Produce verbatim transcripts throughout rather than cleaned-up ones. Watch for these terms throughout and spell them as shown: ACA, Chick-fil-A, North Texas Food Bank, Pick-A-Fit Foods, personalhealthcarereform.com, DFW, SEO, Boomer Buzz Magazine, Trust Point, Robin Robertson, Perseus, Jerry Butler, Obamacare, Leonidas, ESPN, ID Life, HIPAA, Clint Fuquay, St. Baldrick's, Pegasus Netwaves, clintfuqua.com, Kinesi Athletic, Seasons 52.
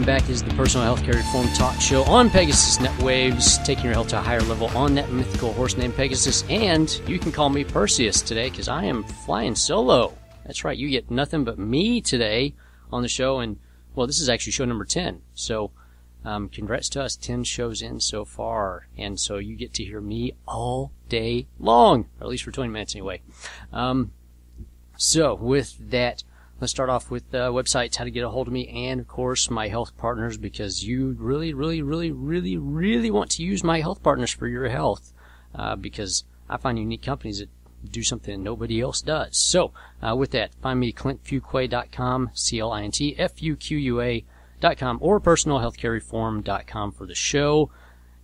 Welcome back. This is the Personal Health Care Reform Talk Show on Pegasus Netwaves, taking your health to a higher level on that mythical horse named Pegasus. And you can call me Perseus today because I am flying solo. That's right. You get nothing but me today on the show. And, well, this is actually show number ten. So um, congrats to us. ten shows in so far. And so you get to hear me all day long, or at least for twenty minutes anyway. Um, so with that, let's start off with uh, websites, how to get a hold of me, and, of course, my health partners, because you really, really, really, really, really want to use my health partners for your health, uh, because I find unique companies that do something nobody else does. So, uh, with that, find me at clint fuqua dot com, C L I N T F U Q U A dot com, or personal health care reform dot com for the show.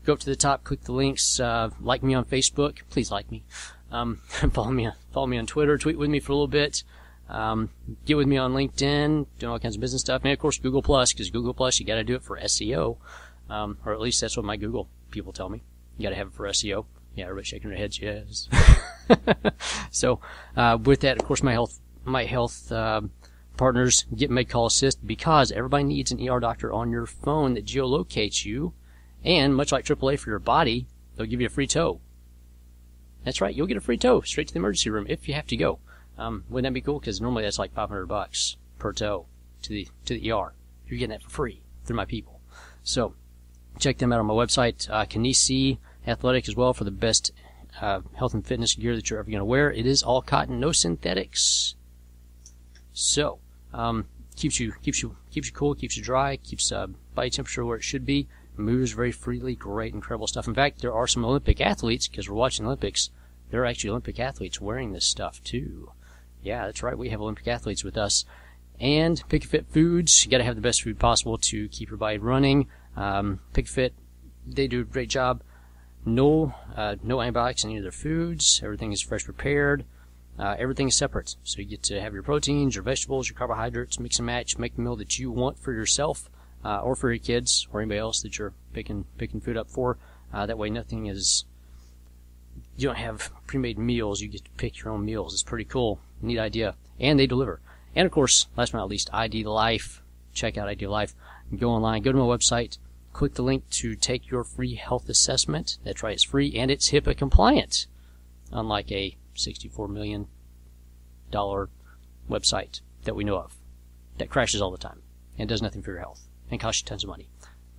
Go up to the top, click the links, uh, like me on Facebook. Please like me. Um, follow me on, follow me on Twitter, tweet with me for a little bit. Um, get with me on LinkedIn, doing all kinds of business stuff, and of course Google Plus, because Google Plus, you got to do it for S E O, um, or at least that's what my Google people tell me. You got to have it for S E O. Yeah, everybody's shaking their heads. Yes. So uh, with that, of course, my health, my health uh, partners get Med Call Assist, because everybody needs an E R doctor on your phone that geolocates you, and much like triple A for your body, they'll give you a free tow. That's right, you'll get a free tow straight to the emergency room if you have to go. Um, wouldn't that be cool? Because normally that's like five hundred bucks per tow to the to the E R. You're getting that for free through my people. So check them out on my website, uh, Kinesi Athletic, as well, for the best uh, health and fitness gear that you're ever going to wear. It is all cotton, no synthetics. So um, keeps you keeps you keeps you cool, keeps you dry, keeps uh, body temperature where it should be. Moves very freely. Great, incredible stuff. In fact, there are some Olympic athletes, because we're watching Olympics. There are actually Olympic athletes wearing this stuff too. Yeah, that's right. We have Olympic athletes with us. And Pick-A-Fit Foods. You got to have the best food possible to keep your body running. Um, Pick-A-Fit, they do a great job. No, uh, no antibiotics in any of their foods. Everything is fresh prepared. Uh, everything is separate. So you get to have your proteins, your vegetables, your carbohydrates, mix and match, make the meal that you want for yourself, uh, or for your kids, or anybody else that you're picking picking food up for. Uh, that way, nothing is. You don't have pre-made meals. You get to pick your own meals. It's pretty cool. Neat idea. And they deliver. And, of course, last but not least, I D Life. Check out I D Life. Go online. Go to my website. Click the link to take your free health assessment. That's right. It's free, and it's HIPAA compliant, unlike a sixty-four million dollars website that we know of that crashes all the time and does nothing for your health and costs you tons of money.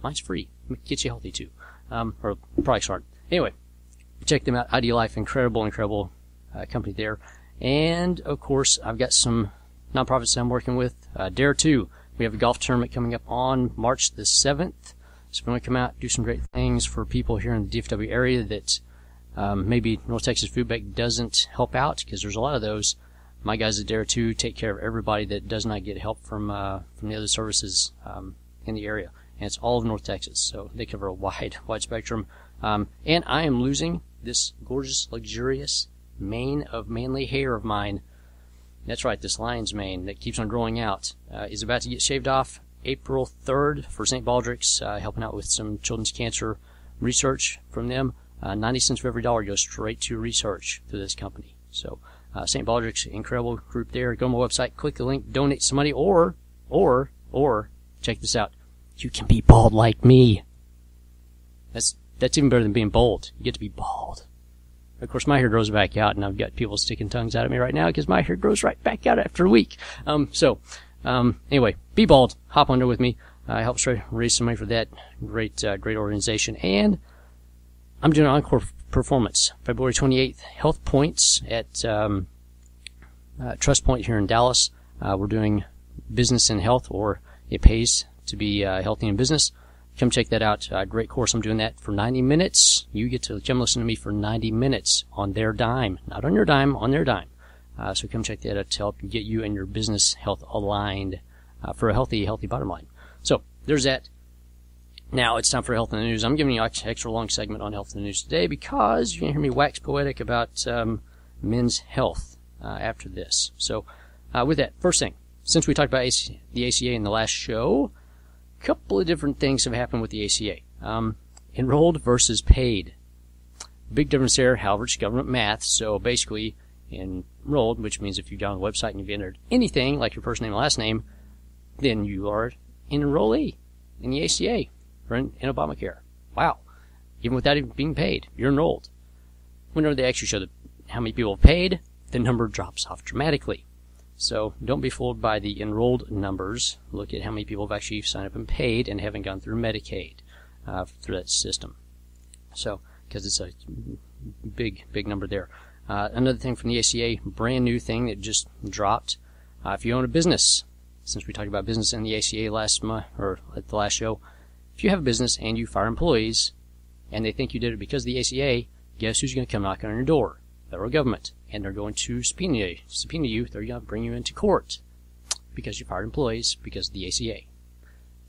Mine's free. Gets you healthy, too. Um, or products aren't. Anyway, check them out. I D Life, incredible, incredible uh, company there. And, of course, I've got some nonprofits that I'm working with. Uh, Dare two. We have a golf tournament coming up on March the seventh. So we're going to come out, do some great things for people here in the D F W area that um, maybe North Texas Food Bank doesn't help out, because there's a lot of those. My guys at Dare two take care of everybody that does not get help from uh, from the other services um, in the area. And it's all of North Texas, so they cover a wide, wide spectrum. Um, and I am losing this gorgeous, luxurious mane of manly hair of mine. That's right, this lion's mane that keeps on growing out uh, is about to get shaved off April third for Saint Baldrick's, uh, helping out with some children's cancer research from them. Uh, ninety cents for every dollar goes straight to research through this company. So uh, Saint Baldrick's, incredible group there. Go to my website, click the link, donate some money, or, or, or, check this out. You can be bald like me. That's, that's even better than being bold. You get to be bald. Of course, my hair grows back out, and I've got people sticking tongues out at me right now because my hair grows right back out after a week. Um, so, um, anyway, be bald. Hop on there with me. I uh, help raise some money for that great, uh, great organization. And I'm doing an encore performance, February twenty-eighth, Health Points at um, uh, Trust Point here in Dallas. Uh, we're doing business and health, or it pays to be uh, healthy in business. Come check that out. Uh, great course. I'm doing that for ninety minutes. You get to come listen to me for ninety minutes on their dime. Not on your dime, on their dime. Uh, so come check that out to help get you and your business health aligned uh, for a healthy, healthy bottom line. So there's that. Now it's time for Health in the News. I'm giving you an extra long segment on Health in the News today because you're going to hear me wax poetic about um, men's health uh, after this. So uh, with that, first thing, since we talked about A C- the A C A in the last show, couple of different things have happened with the A C A. Um, enrolled versus paid. Big difference there. However, it's government math. So basically, enrolled, which means if you go on the website and you've entered anything, like your first name and last name, then you are an enrollee. in the A C A or in, in Obamacare. Wow. Even without even being paid, you're enrolled. Whenever they actually show the, how many people have paid, the number drops off dramatically. So don't be fooled by the enrolled numbers. Look at how many people have actually signed up and paid and haven't gone through Medicaid uh, through that system. So, because it's a big, big number there. Uh, another thing from the A C A, brand new thing that just dropped. Uh, if you own a business, since we talked about business in the A C A last month, or at the last show, if you have a business and you fire employees and they think you did it because of the A C A, guess who's going to come knock on your door? Federal government. And they're going to subpoena, subpoena you. They're going to bring you into court because you fired employees because of the A C A.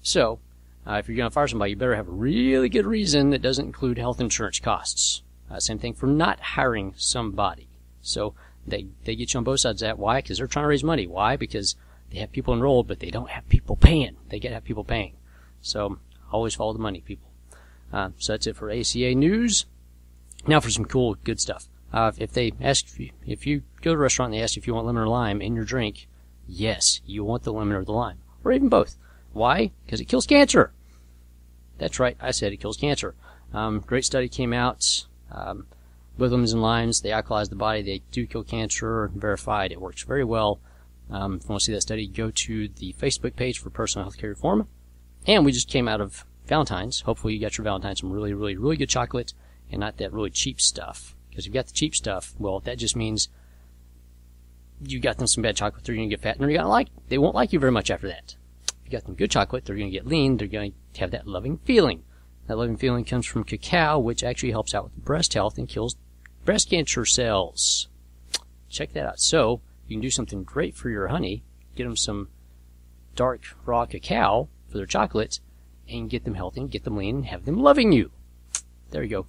So, uh, if you're going to fire somebody, you better have a really good reason that doesn't include health insurance costs. Uh, same thing for not hiring somebody. So they they get you on both sides of that. Why? Because they're trying to raise money. Why? Because they have people enrolled, but they don't have people paying. They got to have people paying. So always follow the money, people. Uh, so that's it for A C A news. Now for some cool, good stuff. Uh, if they ask, if you, if you go to a restaurant and they ask you if you want lemon or lime in your drink, yes, you want the lemon or the lime, or even both. Why? Because it kills cancer. That's right, I said it kills cancer. Um, great study came out. Um, with lemons and limes, they alkalize the body. They do kill cancer. Verified, it works very well. Um, if you want to see that study, go to the Facebook page for Personal Health Care Reform. And we just came out of Valentine's. Hopefully, you got your Valentine's some really, really, really good chocolate, and not that really cheap stuff. Because you've got the cheap stuff, well, that just means you got them some bad chocolate, they're going to get fat, and they're going to like, they won't like you very much after that. If you got them good chocolate, they're going to get lean, they're going to have that loving feeling. That loving feeling comes from cacao, which actually helps out with breast health and kills breast cancer cells. Check that out. So, you can do something great for your honey, get them some dark, raw cacao for their chocolate, and get them healthy, and get them lean, and have them loving you. There you go.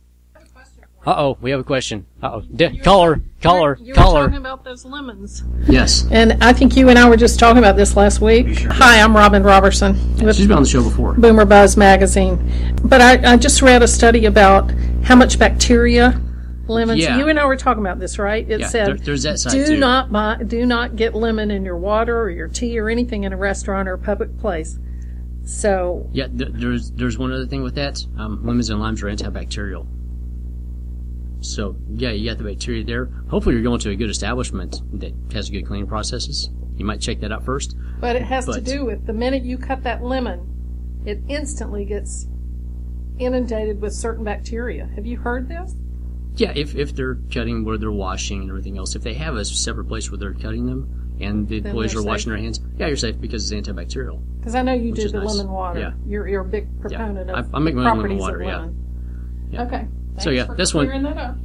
Uh-oh, we have a question. Uh-oh. De- caller, caller, caller. You were talking about those lemons. Yes. And I think you and I were just talking about this last week. Sure? Hi, I'm Robin Robertson. Yeah, she's been on the show before. Boomer Buzz Magazine. But I, I just read a study about how much bacteria lemons. Yeah. You and I were talking about this, right? It yeah, said, there, there's that side do too. not buy, do not get lemon in your water or your tea or anything in a restaurant or a public place. So. Yeah, th- there's there's one other thing with that. Um, lemons and limes are antibacterial. So, yeah, you got the bacteria there. Hopefully you're going to a good establishment that has good cleaning processes. You might check that out first. But it has but, to do with the minute you cut that lemon, it instantly gets inundated with certain bacteria. Have you heard this? Yeah, if, if they're cutting where they're washing and everything else, if they have a separate place where they're cutting them and the employees are safe. Washing their hands, yeah, you're safe because it's antibacterial. Because I know you do the nice. lemon water. Yeah. You're, you're a big proponent yeah. of I, I make my properties lemon water, of lemon. Yeah. yeah. Okay. So yeah, this one,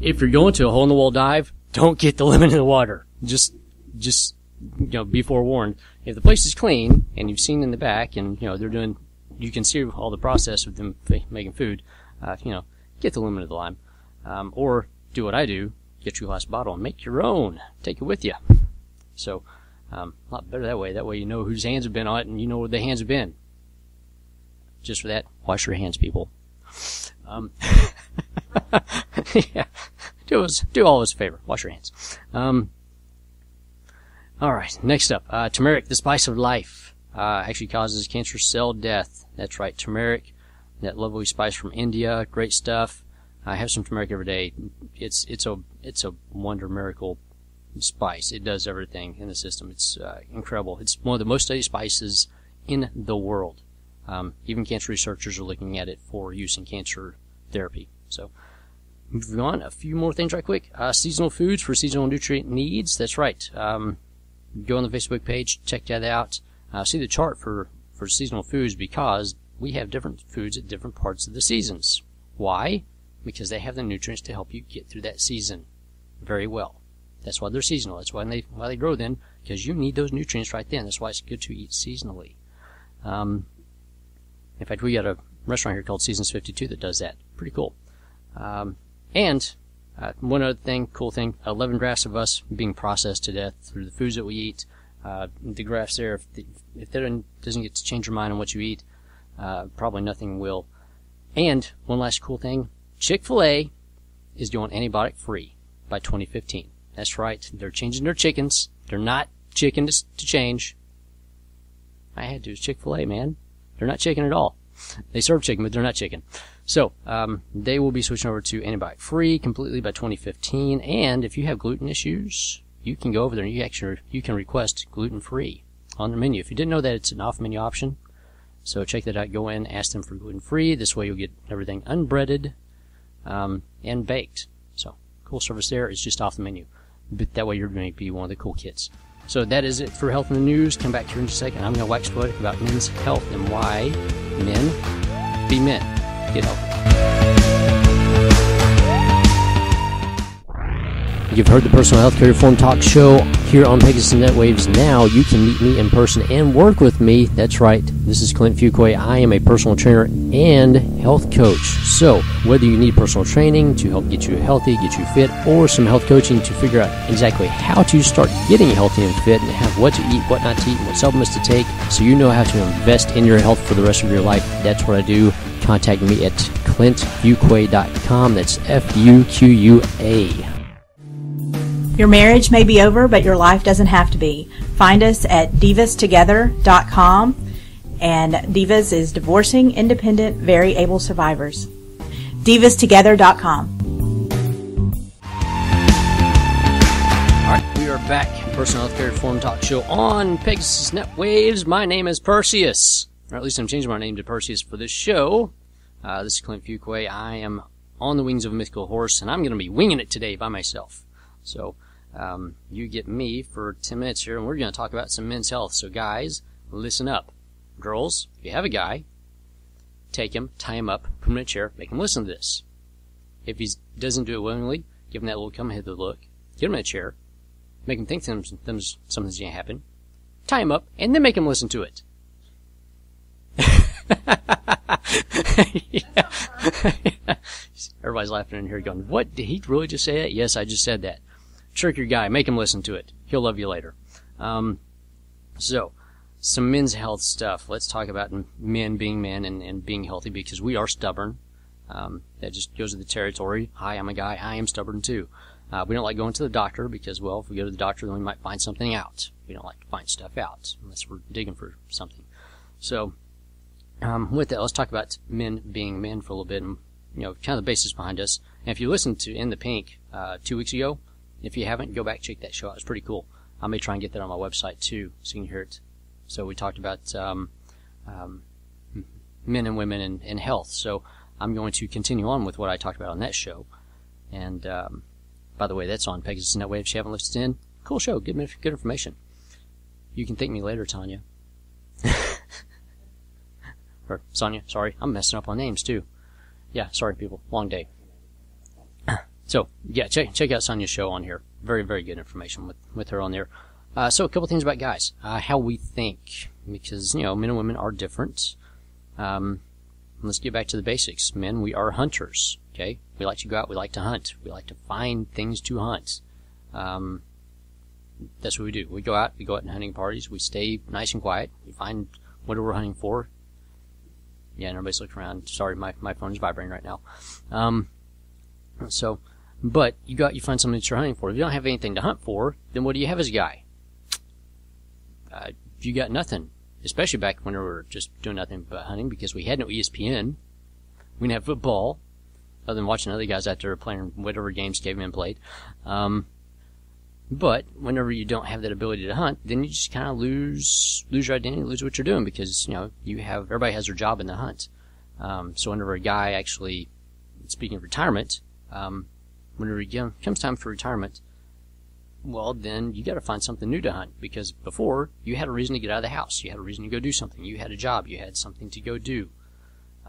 if you're going to a hole-in-the-wall dive, don't get the lemon in the water. Just, just, you know, be forewarned. If the place is clean, and you've seen in the back, and, you know, they're doing, you can see all the process of them f- making food, uh, you know, get the lemon or the lime. Um, or do what I do, get your glass bottle and make your own. Take it with you. So, um, a lot better that way. That way you know whose hands have been on it, and you know where the hands have been. Just for that, wash your hands, people. Um... yeah, do us, do all of us a favor. Wash your hands. Um, all right, next up, uh, turmeric, the spice of life, uh, actually causes cancer cell death. That's right, turmeric, that lovely spice from India, great stuff. I have some turmeric every day. It's it's a it's a wonder miracle spice. It does everything in the system. It's uh, incredible. It's one of the most studied spices in the world. Um, even cancer researchers are looking at it for use in cancer therapy. So, moving on, a few more things right quick. Uh, seasonal foods for seasonal nutrient needs. That's right. Um, go on the Facebook page, check that out. Uh, see the chart for, for seasonal foods because we have different foods at different parts of the seasons. Why? Because they have the nutrients to help you get through that season very well. That's why they're seasonal. That's why they why they grow then, because you need those nutrients right then. That's why it's good to eat seasonally. Um, in fact, we got a restaurant here called Seasons fifty-two that does that. Pretty cool. Um, and uh, one other thing, cool thing, uh, leaven graphs of us being processed to death through the foods that we eat. Uh, the graphs there, if, the, if that doesn't get to change your mind on what you eat, uh, probably nothing will. And one last cool thing, Chick-fil-A is going antibiotic-free by twenty fifteen. That's right, they're changing their chickens. They're not chicken to, to change. I had to, Chick-fil-A, man. They're not chicken at all. They serve chicken, but they're not chicken. So um, they will be switching over to antibiotic-free completely by twenty fifteen. And if you have gluten issues, you can go over there and you actually you can request gluten-free on their menu. If you didn't know that, it's an off-menu option. So check that out. Go in, ask them for gluten-free. This way you'll get everything unbreaded um, and baked. So cool service there. It's just off the menu. But that way you're going to be one of the cool kids. So that is it for Health in the News. Come back here in just a second. I'm going to wax poetic about men's health and why men be men. Get healthy. You've heard the Personal Health Care Reform Talk Show here on Pegasus Netwaves now. You can meet me in person and work with me. That's right. This is Clint Fuquay. I am a personal trainer and health coach. So whether you need personal training to help get you healthy, get you fit, or some health coaching to figure out exactly how to start getting healthy and fit and have what to eat, what not to eat, what supplements to take so you know how to invest in your health for the rest of your life, that's what I do. Contact me at clint fuqua dot com. That's F U Q U A. Your marriage may be over, but your life doesn't have to be. Find us at divas together dot com, and Divas is Divorcing Independent Very Able Survivors. divas together dot com. All right, we are back. Personal Health Care Reform Talk Show on Pegasus Net Waves. My name is Perseus, or at least I'm changing my name to Perseus for this show. Uh, this is Clint Fuquay. I am on the wings of a mythical horse, and I'm going to be winging it today by myself. So um, you get me for ten minutes here, and we're going to talk about some men's health. So guys, listen up. Girls, if you have a guy, take him, tie him up, put him in a chair, make him listen to this. If he doesn't do it willingly, give him that little come-hither look, get him in a chair, make him think something's going to happen, tie him up, and then make him listen to it. Yeah. Everybody's laughing in here going, what, did he really just say that? Yes, I just said that. Trick your guy. Make him listen to it. He'll love you later. Um, so, some men's health stuff. Let's talk about men being men and, and being healthy, because we are stubborn. Um, that just goes to the territory. Hi, I'm a guy. I am stubborn too. Uh, we don't like going to the doctor because, well, if we go to the doctor, then we might find something out. We don't like to find stuff out unless we're digging for something. So, um, with that, let's talk about men being men for a little bit, and you know, kind of the basis behind us. And if you listened to In the Pink uh, two weeks ago, if you haven't, go back, check that show out. It's pretty cool. I may try and get that on my website too, so you can hear it. So we talked about um, um, men and women and, and health. So I'm going to continue on with what I talked about on that show. And um, by the way, that's on Pegasus Netwave. If you haven't listened in, cool show. Good, good information. You can thank me later, Tanya. Or Sonia, sorry. I'm messing up on names too. Yeah, sorry, people. Long day. So, yeah, check check out Sonia's show on here. Very, very good information with, with her on there. Uh, so, a couple things about guys. Uh, how we think. Because, you know, men and women are different. Um, let's get back to the basics. Men, we are hunters. Okay? We like to go out. We like to hunt. We like to find things to hunt. Um, that's what we do. We go out. We go out in hunting parties. We stay nice and quiet. We find what we're hunting for. Yeah, and everybody's looking around. Sorry, my, my phone is vibrating right now. Um, so, but you got you find something that you're hunting for. If you don't have anything to hunt for, then what do you have as a guy? Uh, you got nothing, especially back when we were just doing nothing but hunting, because we had no E S P N. We didn't have football, other than watching other guys out there playing whatever games cavemen played. Um, but whenever you don't have that ability to hunt, then you just kind of lose lose your identity, lose what you're doing, because you know you have everybody has their job in the hunt. Um, so whenever a guy actually, speaking of retirement, um, whenever it comes time for retirement, well then you got to find something new to hunt, because before you had a reason to get out of the house, you had a reason to go do something, you had a job, you had something to go do,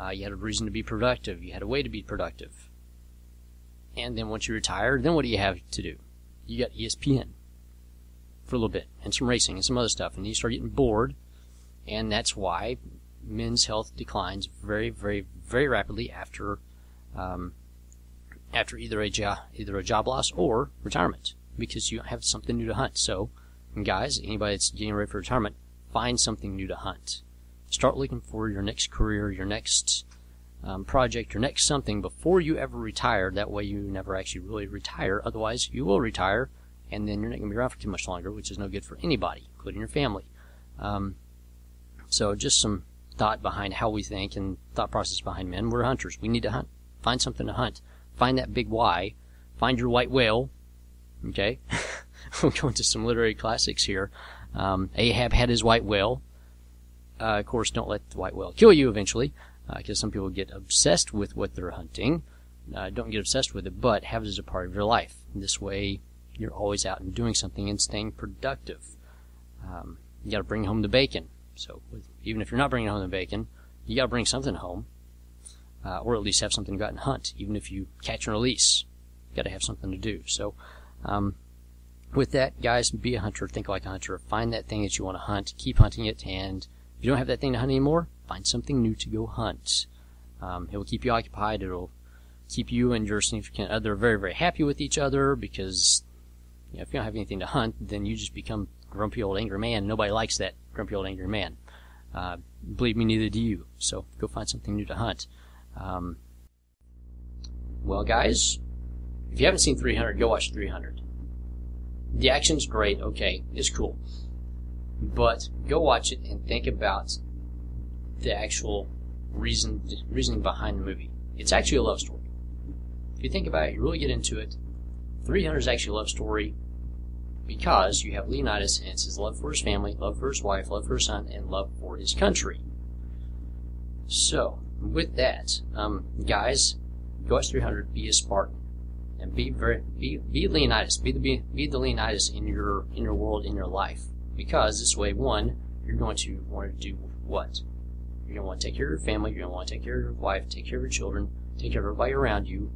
uh, you had a reason to be productive, you had a way to be productive. And then once you retire, then what do you have to do? You got E S P N for a little bit, and some racing, and some other stuff, and you start getting bored, and that's why men's health declines very, very, very rapidly after, um, after either a job, either a job loss or retirement, because you have something new to hunt. So, guys, anybody that's getting ready for retirement, find something new to hunt. Start looking for your next career, your next Um, project, your next something before you ever retire. That way you never actually really retire. Otherwise you will retire, and then you're not going to be around for too much longer, which is no good for anybody, including your family. Um, so just some thought behind how we think and thought process behind men. We're hunters. We need to hunt. Find something to hunt. Find that big why. Find your white whale. Okay? We're going to some literary classics here. Um, Ahab had his white whale. Uh, of course, don't let the white whale kill you eventually, because uh, some people get obsessed with what they're hunting. Uh, don't get obsessed with it, but have it as a part of your life. This way, you're always out and doing something and staying productive. Um, you got to bring home the bacon. So even if you're not bringing home the bacon, you got to bring something home, uh, or at least have something to go out and hunt. Even if you catch and release, you got to have something to do. So um, with that, guys, be a hunter. Think like a hunter. Find that thing that you want to hunt. Keep hunting it. And if you don't have that thing to hunt anymore, find something new to go hunt. Um, it will keep you occupied. It will keep you and your significant other very, very happy with each other, because you know, if you don't have anything to hunt, then you just become grumpy old angry man. Nobody likes that grumpy old angry man. Uh, believe me, neither do you. So go find something new to hunt. Um, well, guys, if you haven't seen three hundred, go watch three hundred. The action's great. Okay, it's cool. But go watch it and think about the actual reason reasoning behind the movie. It's actually a love story. If you think about it, you really get into it. three hundred is actually a love story, because you have Leonidas and it's his love for his family, love for his wife, love for his son, and love for his country. So, with that, um, guys, go watch three hundred, be a Spartan, and be very, be be Leonidas, be the be, be the Leonidas in your in your world, in your life, because this way, one, you're going to want to do what? You're going to want to take care of your family, you're going to want to take care of your wife, take care of your children, take care of everybody around you,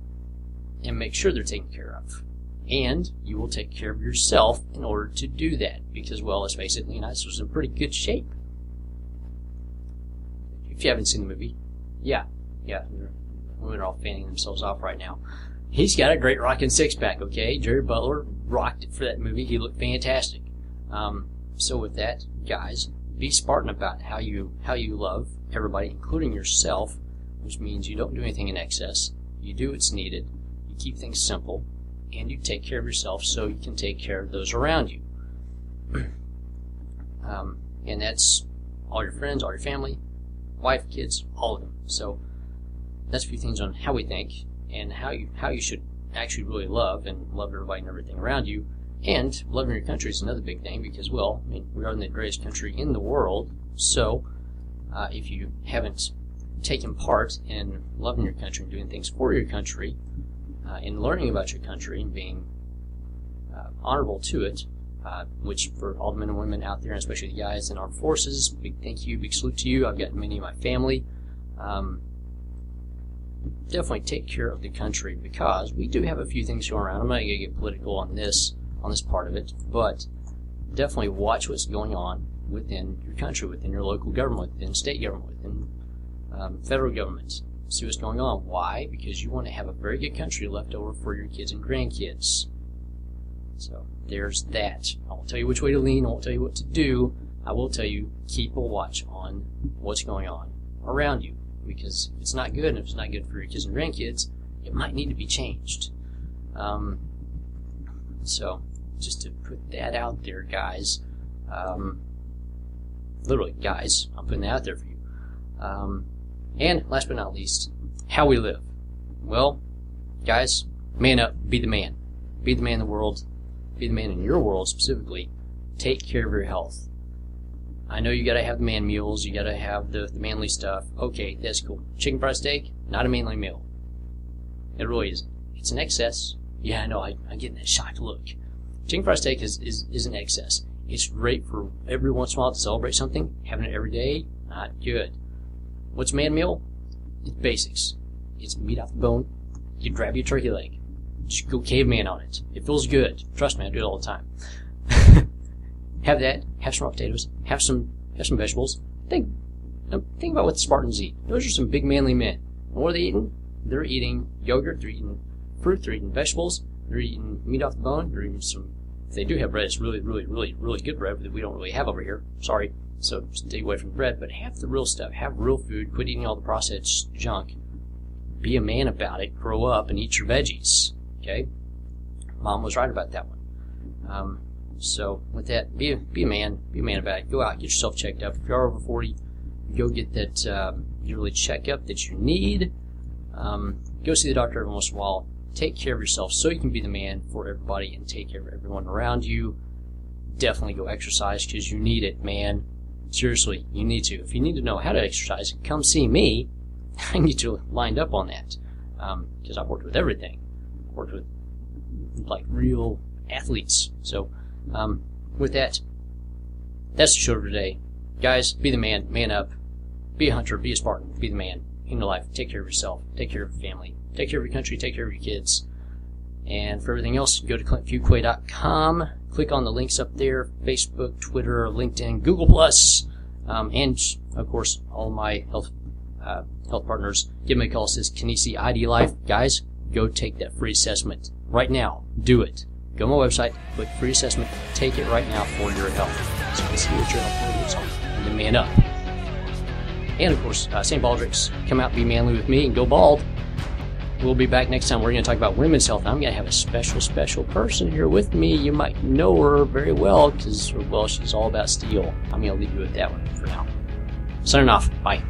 and make sure they're taken care of. And you will take care of yourself in order to do that, because, well, let's face it, Leonidas was in pretty good shape. If you haven't seen the movie, yeah, yeah, women are all fanning themselves off right now. He's got a great rockin' six-pack, okay? Jerry Butler rocked it for that movie. He looked fantastic. Um, so with that, guys, be Spartan about how you how you love everybody, including yourself, which means you don't do anything in excess. You do what's needed. You keep things simple. And you take care of yourself so you can take care of those around you. Um, and that's all your friends, all your family, wife, kids, all of them. So that's a few things on how we think and how you how you should actually really love and love everybody and everything around you. And loving your country is another big thing, because, well, I mean, we are in the greatest country in the world. So uh, if you haven't taken part in loving your country and doing things for your country, Uh, in learning about your country and being uh, honorable to it, uh, which for all the men and women out there, and especially the guys in armed forces, big thank you, big salute to you. I've got many of my family. Um, definitely take care of the country, because we do have a few things going around. I'm not going to get political on this, on this part of it, but definitely watch what's going on within your country, within your local government, within state government, within um, federal government. See what's going on. Why? Because you want to have a very good country left over for your kids and grandkids. So there's that. I won't tell you which way to lean. I won't tell you what to do. I will tell you, keep a watch on what's going on around you, because if it's not good, and if it's not good for your kids and grandkids, it might need to be changed. Um, so just to put that out there, guys. Um, literally, guys, I'm putting that out there for you. Um, And, last but not least, how we live. Well, guys, man up. Be the man. Be the man in the world. Be the man in your world, specifically. Take care of your health. I know you gotta have the man meals. You gotta have the, the manly stuff. Okay, that's cool. Chicken fried steak, not a manly meal. It really isn't. It's an excess. Yeah, I know. I, I'm getting that shocked look. Chicken fried steak is, is, is an excess. It's great for every once in a while to celebrate something. Having it every day, not good. What's man meal? It's basics. It's meat off the bone. You grab your turkey leg. Just go caveman on it. It feels good. Trust me, I do it all the time. Have that. Have some raw potatoes. Have some have some vegetables. Think, think about what the Spartans eat. Those are some big manly men. And what are they eating? They're eating yogurt. They're eating fruit. They're eating vegetables. They're eating meat off the bone. They're eating some... If they do have bread, it's really, really, really, really good bread that we don't really have over here. Sorry. So stay away from bread, but have the real stuff. Have real food. Quit eating all the processed junk. Be a man about it. Grow up and eat your veggies. Okay? Mom was right about that one. Um, so with that, be a, be a man. Be a man about it. Go out. Get yourself checked up. If you're over forty, Go get that um, yearly checkup that you need. Um, go see the doctor every once in a while. Take care of yourself so you can be the man for everybody and take care of everyone around you. Definitely go exercise because you need it, man. Seriously, you need to. If you need to know how to exercise, come see me. I need you lined up on that because um, I've worked with everything. I've worked with like real athletes. So um, with that, that's the show for today. Guys, be the man. Man up. Be a hunter. Be a Spartan. Be the man in your life. Take care of yourself. Take care of your family. Take care of your country. Take care of your kids. And for everything else, go to clint fuqua dot com. Click on the links up there, Facebook, Twitter, LinkedIn, Google Plus, um, and, of course, all my health uh, health partners. Give me a call. It says Kinesi I D Life. Guys, go take that free assessment right now. Do it. Go to my website, click free assessment. Take it right now for your health. So you can see what your health is on. The man up. And, of course, uh, Saint Baldrick's. Come out, be manly with me, and go bald. We'll be back next time. We're going to talk about women's health. I'm going to have a special, special person here with me. You might know her very well because, well, she's all about steel. I'm going to leave you with that one for now. Signing off. Bye.